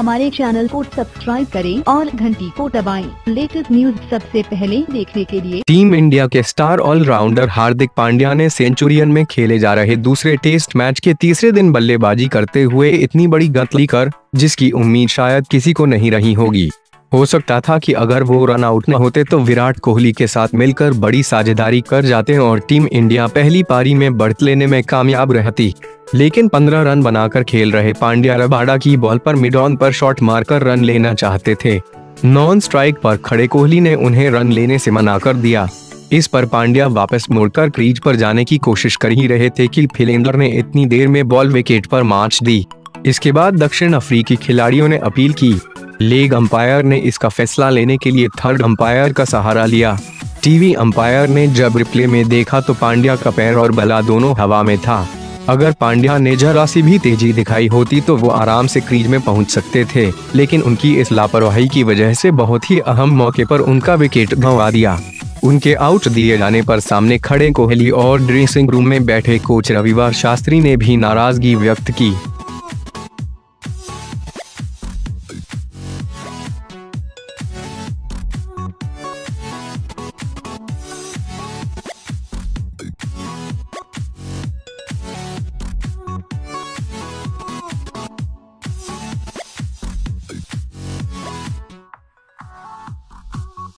हमारे चैनल को सब्सक्राइब करें और घंटी को दबाएं। लेटेस्ट न्यूज सबसे पहले देखने के लिए। टीम इंडिया के स्टार ऑलराउंडर हार्दिक पांड्या ने सेंचुरियन में खेले जा रहे दूसरे टेस्ट मैच के तीसरे दिन बल्लेबाजी करते हुए इतनी बड़ी गलती कर जिसकी उम्मीद शायद किसी को नहीं रही होगी। हो सकता था कि अगर वो रन आउट न होते तो विराट कोहली के साथ मिलकर बड़ी साझेदारी कर जाते और टीम इंडिया पहली पारी में बढ़त लेने में कामयाब रहती, लेकिन 15 रन बनाकर खेल रहे पांड्या रबाड़ा की बॉल पर मिड ऑन पर शॉट मारकर रन लेना चाहते थे। नॉन स्ट्राइक पर खड़े कोहली ने उन्हें रन लेने से मना कर दिया। इस पर पांड्या वापस मुड़कर क्रीज पर जाने की कोशिश कर ही रहे थे कि फील्डर ने इतनी देर में बॉल विकेट पर मार दी। इसके बाद दक्षिण अफ्रीकी खिलाड़ियों ने अपील की। लेग अंपायर ने इसका फैसला लेने के लिए थर्ड अंपायर का सहारा लिया। टीवी अंपायर ने जब रिप्ले में देखा तो पांड्या का पैर और बल्ला दोनों हवा में था। अगर पांड्या ने जरा सी भी तेजी दिखाई होती तो वो आराम से क्रीज में पहुंच सकते थे, लेकिन उनकी इस लापरवाही की वजह से बहुत ही अहम मौके पर उनका विकेट गंवा दिया। उनके आउट दिए जाने पर सामने खड़े कोहली और ड्रेसिंग रूम में बैठे कोच रविवार शास्त्री ने भी नाराजगी व्यक्त की।